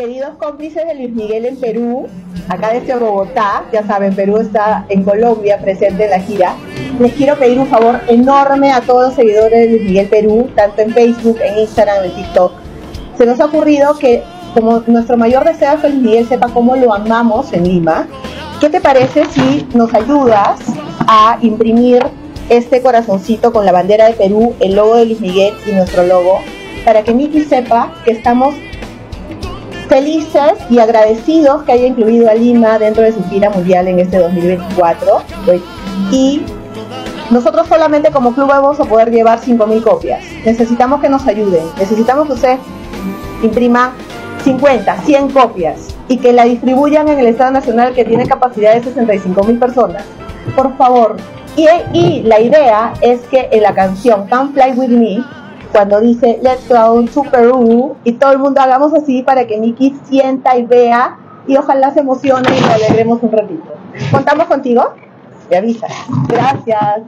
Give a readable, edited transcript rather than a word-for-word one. queridos cómplices de Luis Miguel en Perú, acá desde Bogotá, ya saben, Perú está en Colombia presente en la gira. Les quiero pedir un favor enorme a todos los seguidores de Luis Miguel Perú, tanto en Facebook, en Instagram, en TikTok. Se nos ha ocurrido que, como nuestro mayor deseo es que Luis Miguel sepa cómo lo amamos en Lima, ¿qué te parece si nos ayudas a imprimir este corazoncito con la bandera de Perú, el logo de Luis Miguel y nuestro logo, para que Miki sepa que estamos felices y agradecidos que haya incluido a Lima dentro de su gira mundial en este 2024? Y nosotros solamente como club vamos a poder llevar 5.000 copias. Necesitamos que nos ayuden, necesitamos que usted imprima 50, 100 copias y que la distribuyan en el Estadio Nacional, que tiene capacidad de 65.000 personas. Por favor. Y la idea es que en la canción Come Fly With Me, cuando dice Let's Go to Peru, y todo el mundo hagamos así para que Miki sienta y vea, y ojalá se emocione y le alegremos un ratito. ¿Contamos contigo? Te avisas. Gracias.